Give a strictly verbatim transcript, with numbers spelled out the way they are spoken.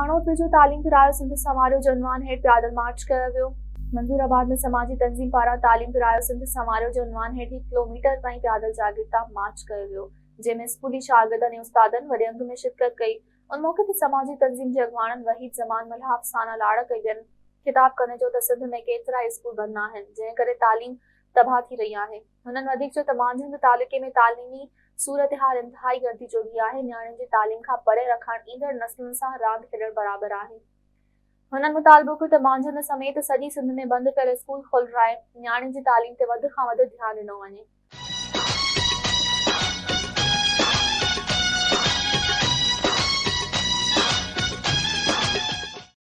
थानों पर जो तालीम फिरायो सिंध समारोह जनवान हेठ पैदल मार्च किया वो। मंजूराबाद में समाजी तंजीम पारा तालीम फिरायो सिंध समारोह जनवान हेठ एक किलोमीटर ताई पैदल जागरूकता मार्च किया वो, जैमें स्कूली शागिर्दन ऐं उस्तादन वरी अंग में शिरकत कई। उन मौके ते समाजी तंजीम के अगवाणन वहीद जमान मल्हाफ साना लाड़ा कई। खिताब करने जो त सिंध में केतरा स्कूल बंद आन, जै करे तालीम तबाह थी रही है। उन्होंने अधिक जो तमाम हिंद तालुके में तालीमी सूरत हाल इंतहाई गर्दी जोगी है। न्याणियुनि जी तालीम का परे रखण ईंदड़ नस्लन से रांद खेलण बराबर है। उन्होंने मुतालबो को तमाम हिंद समेत सजी सिंध में बंद कयल स्कूल खोलराए न्याणियुनि जी तालीम ते वध खां वध ध्यान दिनो वने।